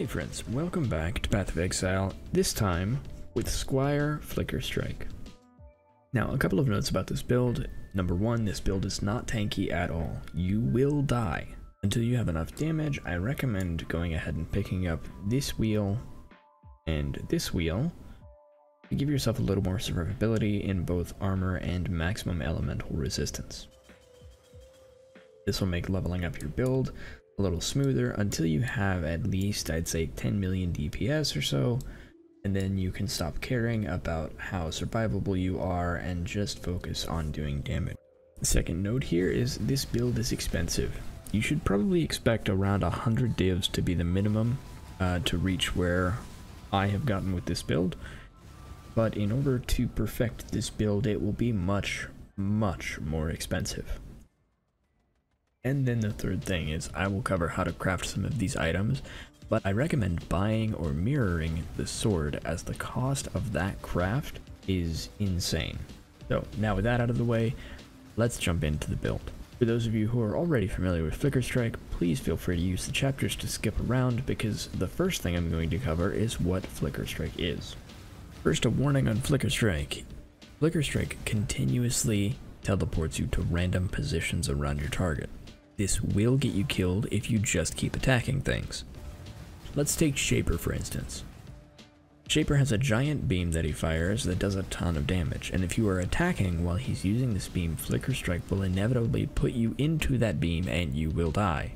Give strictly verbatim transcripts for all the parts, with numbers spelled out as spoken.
Hey friends, welcome back to Path of Exile, this time with Squire Flicker Strike. Now, a couple of notes about this build. Number one, this build is not tanky at all. You will die. Until you have enough damage, I recommend going ahead and picking up this wheel and this wheel to give yourself a little more survivability in both armor and maximum elemental resistance. This will make leveling up your build a little smoother until you have at least, I'd say, ten million D P S or so, and then you can stop caring about how survivable you are and just focus on doing damage. The second note here is this build is expensive. You should probably expect around one hundred divs to be the minimum uh, to reach where I have gotten with this build. But in order to perfect this build, it will be much, much more expensive. And then the third thing is I will cover how to craft some of these items, but I recommend buying or mirroring the sword as the cost of that craft is insane. So now with that out of the way, let's jump into the build. For those of you who are already familiar with Flicker Strike, please feel free to use the chapters to skip around because the first thing I'm going to cover is what Flicker Strike is. First, a warning on Flicker Strike. Flicker Strike continuously teleports you to random positions around your target. This will get you killed if you just keep attacking things. Let's take Shaper for instance. Shaper has a giant beam that he fires that does a ton of damage, and if you are attacking while he's using this beam, Flicker Strike will inevitably put you into that beam and you will die.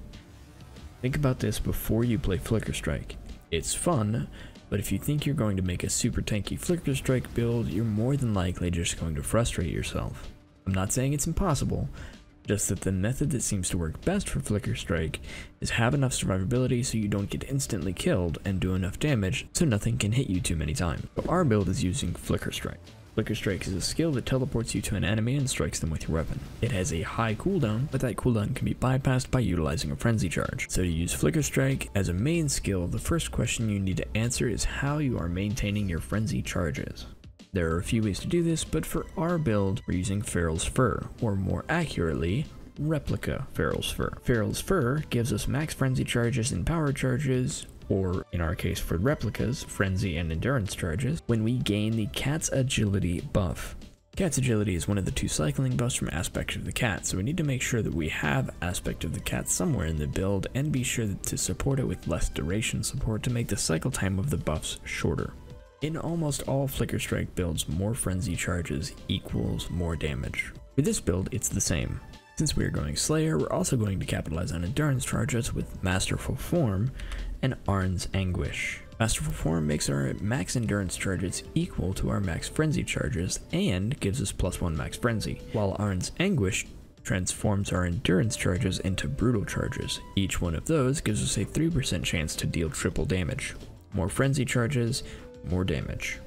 Think about this before you play Flicker Strike. It's fun, but if you think you're going to make a super tanky Flicker Strike build, you're more than likely just going to frustrate yourself. I'm not saying it's impossible, just that the method that seems to work best for Flicker Strike is have enough survivability so you don't get instantly killed and do enough damage so nothing can hit you too many times. So our build is using Flicker Strike. Flicker Strike is a skill that teleports you to an enemy and strikes them with your weapon. It has a high cooldown, but that cooldown can be bypassed by utilizing a Frenzy Charge. So to use Flicker Strike as a main skill, the first question you need to answer is how you are maintaining your Frenzy Charges. There are a few ways to do this, but for our build, we're using Feral's Fur, or more accurately, Replica Feral's Fur. Feral's Fur gives us max Frenzy Charges and Power Charges, or in our case for Replicas, Frenzy and Endurance Charges, when we gain the Cat's Agility buff. Cat's Agility is one of the two cycling buffs from Aspect of the Cat, so we need to make sure that we have Aspect of the Cat somewhere in the build, and be sure to support it with less duration support to make the cycle time of the buffs shorter. In almost all Flicker Strike builds, more Frenzy Charges equals more damage. For this build, it's the same. Since we are going Slayer, we're also going to capitalize on Endurance Charges with Masterful Form and Arn's Anguish. Masterful Form makes our max Endurance Charges equal to our max Frenzy Charges and gives us plus one max Frenzy, while Arn's Anguish transforms our Endurance Charges into Brutal Charges. Each one of those gives us a three percent chance to deal triple damage. More Frenzy Charges, more damage.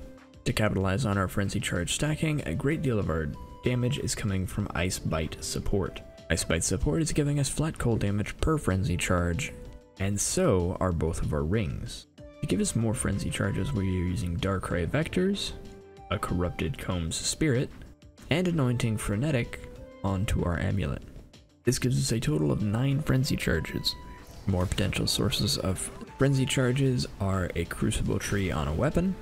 To capitalize on our Frenzy Charge stacking, a great deal of our damage is coming from Ice Bite support. Ice Bite support is giving us flat cold damage per Frenzy Charge, and so are both of our rings. To give us more Frenzy Charges, we are using Dark Ray Vectors, a Corrupted Combs Spirit, and anointing Frenetic onto our amulet. This gives us a total of nine Frenzy Charges. More potential sources of Frenzy Charges are a Crucible tree on a weapon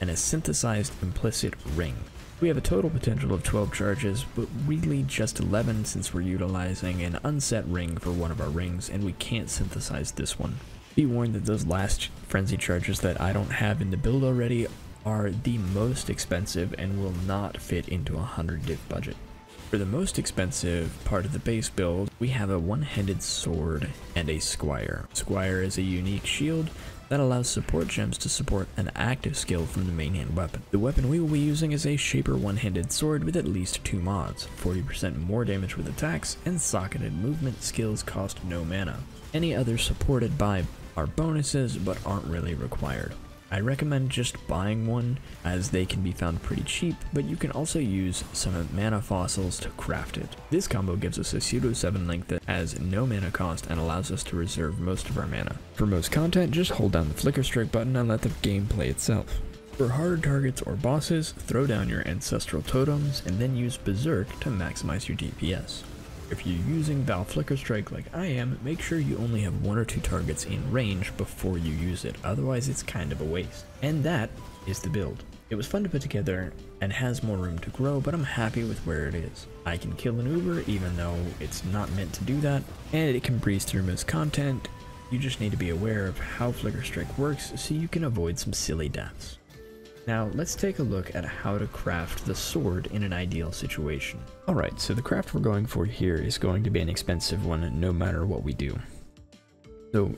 and a synthesized implicit ring. We have a total potential of twelve charges, but really just eleven since we're utilizing an unset ring for one of our rings and we can't synthesize this one. Be warned that those last Frenzy Charges that I don't have in the build already are the most expensive and will not fit into a one hundred div budget. For the most expensive part of the base build, we have a one-handed sword and a Squire. Squire is a unique shield that allows support gems to support an active skill from the main hand weapon. The weapon we will be using is a Shaper one-handed sword with at least two mods, forty percent more damage with attacks, and socketed movement skills cost no mana. Any others supported by are bonuses but aren't really required. I recommend just buying one as they can be found pretty cheap, but you can also use some mana fossils to craft it. This combo gives us a pseudo seven link that has no mana cost and allows us to reserve most of our mana. For most content, just hold down the Flicker Strike button and let the game play itself. For harder targets or bosses, throw down your Ancestral Totems and then use Berserk to maximize your D P S. If you're using Val Flicker Strike like I am, make sure you only have one or two targets in range before you use it, otherwise it's kind of a waste. And that is the build. It was fun to put together and has more room to grow, but I'm happy with where it is. I can kill an Uber even though it's not meant to do that, and it can breeze through most content. You just need to be aware of how Flicker Strike works so you can avoid some silly deaths. Now let's take a look at how to craft the sword in an ideal situation. Alright, so the craft we're going for here is going to be an expensive one no matter what we do. So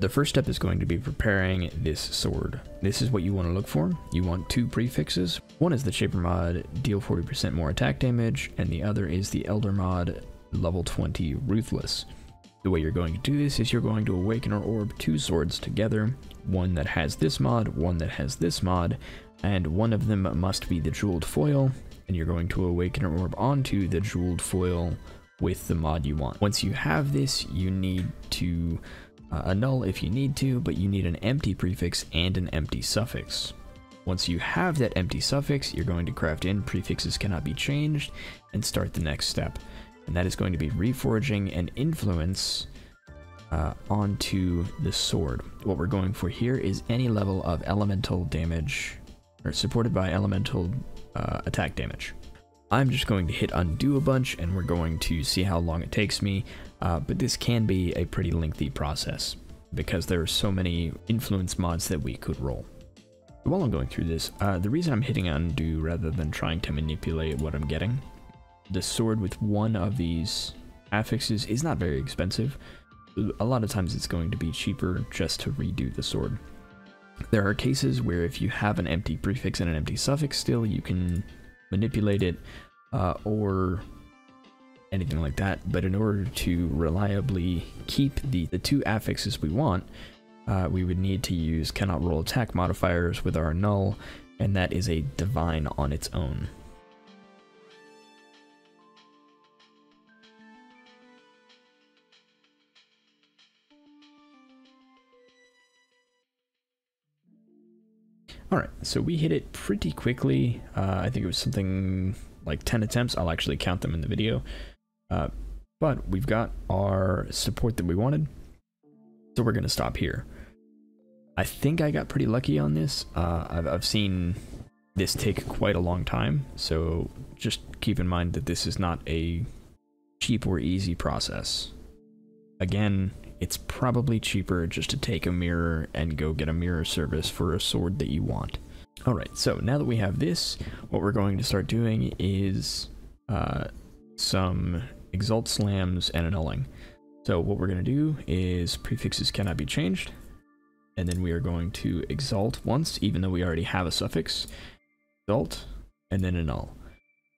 the first step is going to be preparing this sword. This is what you want to look for. You want two prefixes. One is the Shaper mod, deal forty percent more attack damage, and the other is the Elder mod, level twenty, Ruthless. The way you're going to do this is you're going to awaken or orb two swords together, one that has this mod, one that has this mod, and one of them must be the Jeweled Foil, and you're going to awaken or orb onto the Jeweled Foil with the mod you want. Once you have this, you need to uh, annul if you need to, but you need an empty prefix and an empty suffix. Once you have that empty suffix, you're going to craft in prefixes cannot be changed and start the next step. And that is going to be reforging an influence uh, onto the sword. What we're going for here is any level of elemental damage, or supported by elemental uh, attack damage. I'm just going to hit undo a bunch, and we're going to see how long it takes me, uh, but this can be a pretty lengthy process, because there are so many influence mods that we could roll. While I'm going through this, uh, the reason I'm hitting undo rather than trying to manipulate what I'm getting, the sword with one of these affixes is not very expensive. A lot of times it's going to be cheaper just to redo the sword. There are cases where if you have an empty prefix and an empty suffix still, you can manipulate it uh, or anything like that. But in order to reliably keep the, the two affixes we want, uh, we would need to use cannot roll attack modifiers with our null, and that is a divine on its own. Alright, so we hit it pretty quickly. uh, I think it was something like ten attempts. I'll actually count them in the video. Uh, but we've got our support that we wanted, so we're going to stop here. I think I got pretty lucky on this. Uh, I've, I've seen this take quite a long time, so just keep in mind that this is not a cheap or easy process. Again, it's probably cheaper just to take a mirror and go get a mirror service for a sword that you want. Alright, so now that we have this, what we're going to start doing is uh, some exalt slams and annulling. So what we're going to do is prefixes cannot be changed, and then we are going to exalt once, even though we already have a suffix, exalt, and then annul.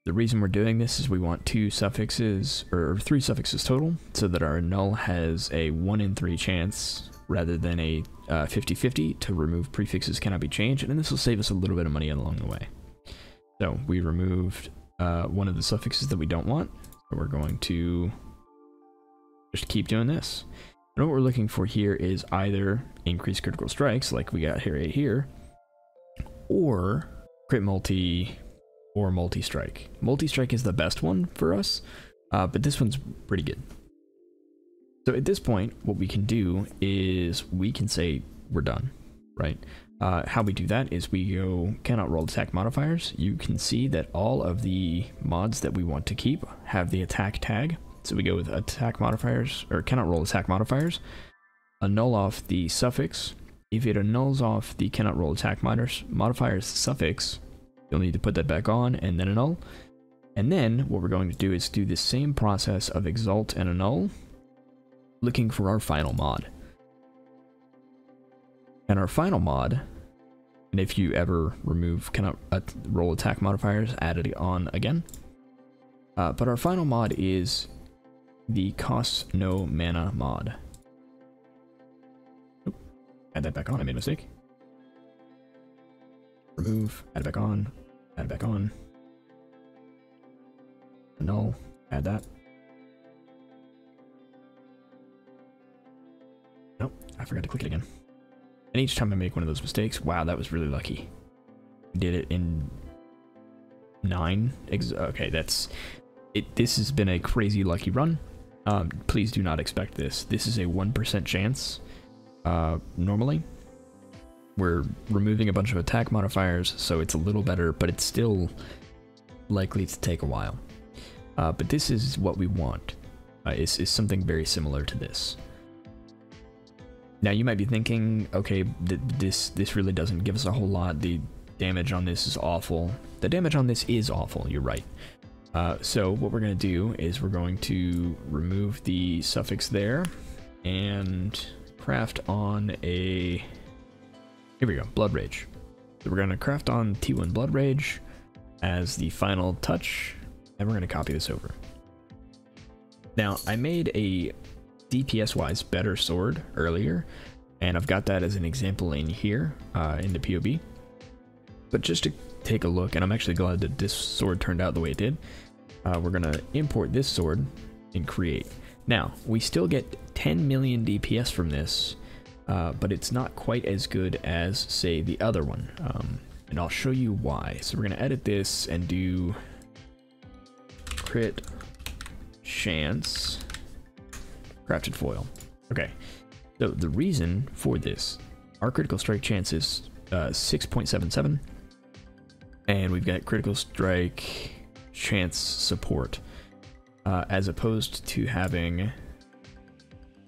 The reason we're doing this is we want two suffixes, or three suffixes total, so that our null has a one in three chance, rather than a fifty fifty, uh, to remove prefixes cannot be changed, and this will save us a little bit of money along the way. So we removed uh, one of the suffixes that we don't want, so we're going to just keep doing this. And what we're looking for here is either increased critical strikes, like we got here right here, or crit multi, or multi-strike. Multi-strike is the best one for us, uh, but this one's pretty good. So at this point, what we can do is we can say we're done, right? Uh, how we do that is we go cannot roll attack modifiers. You can see that all of the mods that we want to keep have the attack tag. So we go with attack modifiers, or cannot roll attack modifiers, annul off the suffix. If it annuls off the cannot roll attack modifiers, modifiers suffix, you'll need to put that back on and then annul. And then what we're going to do is do the same process of exalt and annul, looking for our final mod. And our final mod, and if you ever remove cannot uh, roll attack modifiers, add it on again. Uh, but our final mod is the costs no mana mod. Oop, add that back on, I made a mistake. Remove, add it back on, add it back on, null, add that. Nope, I forgot to click it again. And each time I make one of those mistakes, wow, that was really lucky. Did it in nine, ex okay, that's it this has been a crazy lucky run. Um, please do not expect this. This is a one percent chance. Uh, normally, we're removing a bunch of attack modifiers, so it's a little better, but it's still likely to take a while. Uh, but this is what we want. Uh, is is something very similar to this. Now you might be thinking, okay, th this this really doesn't give us a whole lot. The damage on this is awful. The damage on this is awful. You're right. Uh, so what we're gonna do is we're going to remove the suffix there and craft on a, here we go, Blood Rage. So we're gonna craft on T one Blood Rage as the final touch, and we're gonna copy this over. Now I made a D P S wise better sword earlier, and I've got that as an example in here, uh, in the P O B, but just to take a look, and I'm actually glad that this sword turned out the way it did. Uh, we're gonna import this sword and create. Now, we still get ten million D P S from this, uh, but it's not quite as good as, say, the other one. Um, and I'll show you why. So we're gonna edit this and do crit chance crafted foil. Okay, so the reason for this, our critical strike chance is uh, six point seven seven, and we've got critical strike chance support. Uh, as opposed to having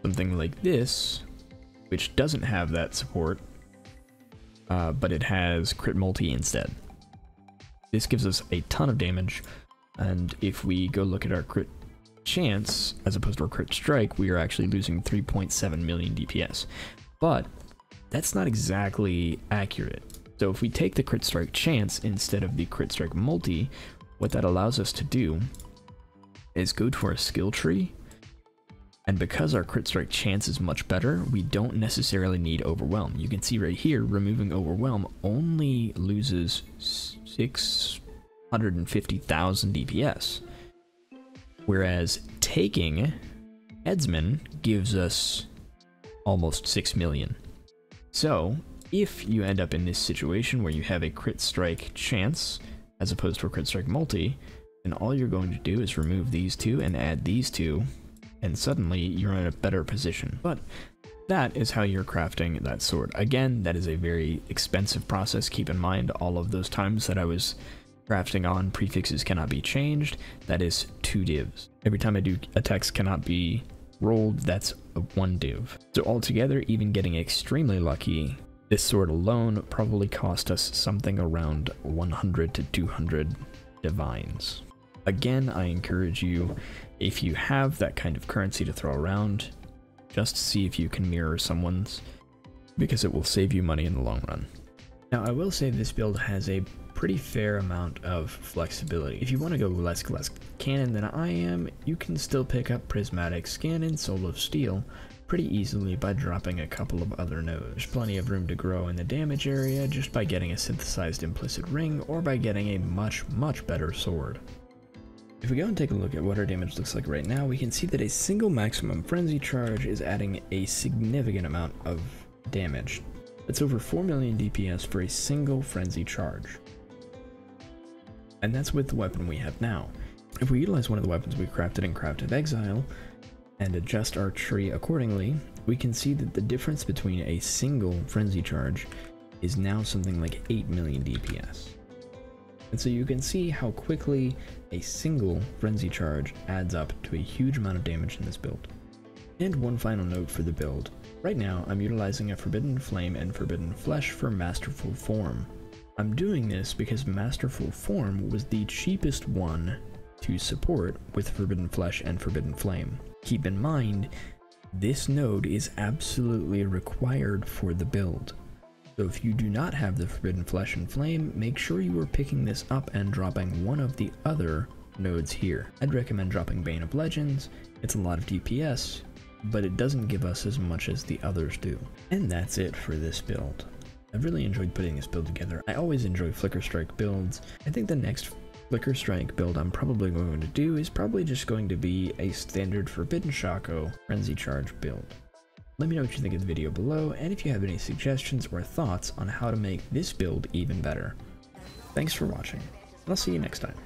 something like this, which doesn't have that support, uh, but it has crit multi instead. This gives us a ton of damage, and if we go look at our crit chance, as opposed to our crit strike, we are actually losing three point seven million D P S. But that's not exactly accurate. So if we take the crit strike chance instead of the crit strike multi, what that allows us to do is go to our skill tree, and because our crit strike chance is much better, we don't necessarily need overwhelm. You can see right here, removing overwhelm only loses six hundred fifty thousand D P S, whereas taking Headsman gives us almost six million. So if you end up in this situation where you have a crit strike chance as opposed to a crit strike multi, and all you're going to do is remove these two and add these two, and suddenly you're in a better position. But that is how you're crafting that sword. Again, that is a very expensive process. Keep in mind all of those times that I was crafting on prefixes cannot be changed. That is two divs. Every time I do attacks cannot be rolled, that's one div. So altogether, even getting extremely lucky, this sword alone probably cost us something around one hundred to two hundred divines. Again, I encourage you, if you have that kind of currency to throw around, just see if you can mirror someone's, because it will save you money in the long run. Now, I will say this build has a pretty fair amount of flexibility. If you want to go less, less canon than I am, you can still pick up Prismatic Scan and Soul of Steel pretty easily by dropping a couple of other nodes. There's plenty of room to grow in the damage area just by getting a synthesized implicit ring or by getting a much, much better sword. If we go and take a look at what our damage looks like right now, we can see that a single maximum frenzy charge is adding a significant amount of damage. That's over four million D P S for a single frenzy charge. And that's with the weapon we have now. If we utilize one of the weapons we crafted in Path of Exile and adjust our tree accordingly, we can see that the difference between a single frenzy charge is now something like eight million D P S. And so you can see how quickly a single frenzy charge adds up to a huge amount of damage in this build. And one final note for the build. Right now, I'm utilizing a Forbidden Flame and Forbidden Flesh for Masterful Form. I'm doing this because Masterful Form was the cheapest one to support with Forbidden Flesh and Forbidden Flame. Keep in mind, this node is absolutely required for the build. So if you do not have the Forbidden Flesh and Flame, make sure you are picking this up and dropping one of the other nodes here. I'd recommend dropping Bane of Legends. It's a lot of D P S, but it doesn't give us as much as the others do. And that's it for this build. I've really enjoyed putting this build together. I always enjoy Flicker Strike builds. I think the next Flicker Strike build I'm probably going to do is probably just going to be a standard Forbidden Shaco Frenzy Charge build. Let me know what you think of the video below, and if you have any suggestions or thoughts on how to make this build even better. Thanks for watching, and I'll see you next time.